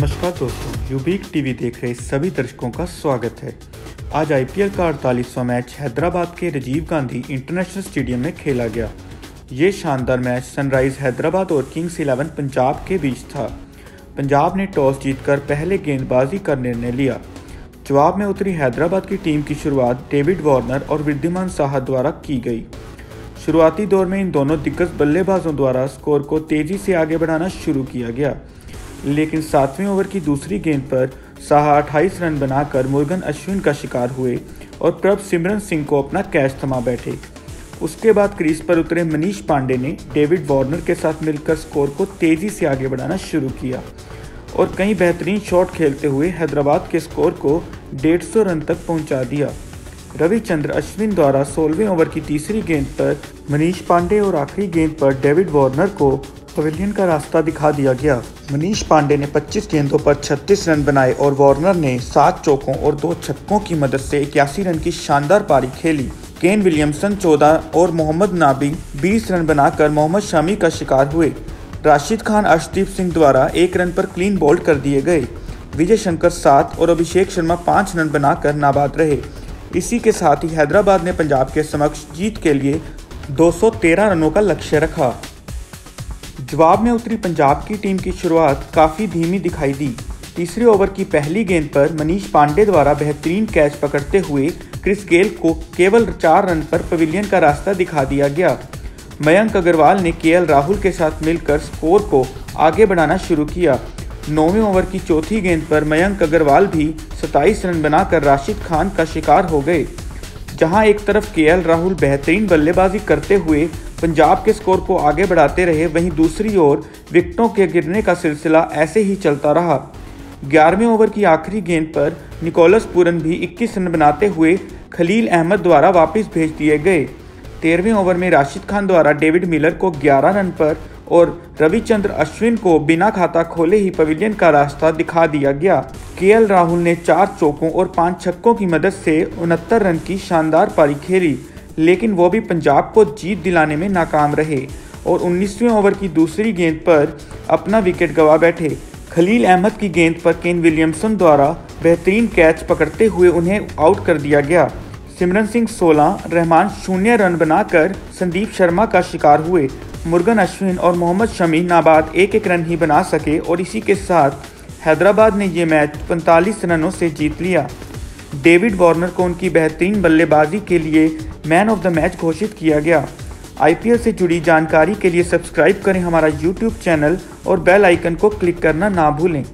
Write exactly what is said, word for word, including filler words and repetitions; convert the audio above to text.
नमस्कार दोस्तों, यूबीक टीवी देख रहे सभी दर्शकों का स्वागत है। आज आईपीएल का अड़तालीसवां मैच हैदराबाद के राजीव गांधी इंटरनेशनल स्टेडियम में खेला गया। ये शानदार मैच सनराइज हैदराबाद और किंग्स इलेवन पंजाब के बीच था। पंजाब ने टॉस जीतकर पहले गेंदबाजी का निर्णय लिया। जवाब में उतरी हैदराबाद की टीम की शुरुआत डेविड वार्नर और वृद्धिमान साहा द्वारा की गई। शुरुआती दौर में इन दोनों दिग्गज बल्लेबाजों द्वारा स्कोर को तेजी से आगे बढ़ाना शुरू किया गया, लेकिन सातवें ओवर की दूसरी गेंद पर साहा अट्ठाईस रन बनाकर मुर्गन अश्विन का शिकार हुए और प्रभसिमरन सिंह को अपना कैच थमा बैठे। उसके बाद क्रीज पर उतरे मनीष पांडे ने डेविड वार्नर के साथ मिलकर स्कोर को तेजी से आगे बढ़ाना शुरू किया और कई बेहतरीन शॉट खेलते हुए हैदराबाद के स्कोर को डेढ़ सौ रन तक पहुंचा दिया। रविचंद्र अश्विन द्वारा सोलहवें ओवर की तीसरी गेंद पर मनीष पांडे और आखिरी गेंद पर डेविड वार्नर को पवेलियन का रास्ता दिखा दिया गया। मनीष पांडे ने पच्चीस गेंदों पर छत्तीस रन बनाए और वार्नर ने सात चौकों और दो छक्कों की मदद से इक्यासी रन की शानदार पारी खेली। केन विलियमसन चौदह और मोहम्मद नाबी बीस रन बनाकर मोहम्मद शमी का शिकार हुए। राशिद खान अर्शदीप सिंह द्वारा एक रन पर क्लीन बोल्ड कर दिए गए। विजय शंकर सात और अभिषेक शर्मा पाँच रन बनाकर नाबाद रहे। इसी के साथ ही हैदराबाद ने पंजाब के समक्ष जीत के लिए दो सौ तेरह रनों का लक्ष्य रखा। जवाब में उतरी पंजाब की टीम की शुरुआत काफ़ी धीमी दिखाई दी। तीसरे ओवर की पहली गेंद पर मनीष पांडे द्वारा बेहतरीन कैच पकड़ते हुए क्रिस गेल को केवल चार रन पर पवेलियन का रास्ता दिखा दिया गया। मयंक अग्रवाल ने केएल राहुल के साथ मिलकर स्कोर को आगे बढ़ाना शुरू किया। नौवें ओवर की चौथी गेंद पर मयंक अग्रवाल भी सत्ताईस रन बनाकर राशिद खान का शिकार हो गए। जहां एक तरफ केएल राहुल बेहतरीन बल्लेबाजी करते हुए पंजाब के स्कोर को आगे बढ़ाते रहे, वहीं दूसरी ओर विकेटों के गिरने का सिलसिला ऐसे ही चलता रहा। ग्यारहवें ओवर की आखिरी गेंद पर निकोलस पूरन भी इक्कीस रन बनाते हुए खलील अहमद द्वारा वापस भेज दिए गए। तेरहवें ओवर में राशिद खान द्वारा डेविड मिलर को ग्यारह रन पर और रविचंद्र अश्विन को बिना खाता खोले ही पवेलियन का रास्ता दिखा दिया गया। केएल राहुल ने चार चौकों और पांच छक्कों की मदद से उनहत्तर रन की शानदार पारी खेली, लेकिन वो भी पंजाब को जीत दिलाने में नाकाम रहे और उन्नीसवें ओवर की दूसरी गेंद पर अपना विकेट गंवा बैठे। खलील अहमद की गेंद पर केन विलियमसन द्वारा बेहतरीन कैच पकड़ते हुए उन्हें आउट कर दिया गया। सिमरन सिंह सोलह, रहमान शून्य रन बनाकर संदीप शर्मा का शिकार हुए। मुर्गन अश्विन और मोहम्मद शमी नाबाद एक एक रन ही बना सके और इसी के साथ हैदराबाद ने ये मैच पैंतालीस रनों से जीत लिया। डेविड वार्नर को उनकी बेहतरीन बल्लेबाजी के लिए मैन ऑफ द मैच घोषित किया गया। आईपीएल से जुड़ी जानकारी के लिए सब्सक्राइब करें हमारा यूट्यूब चैनल और बेल आइकन को क्लिक करना ना भूलें।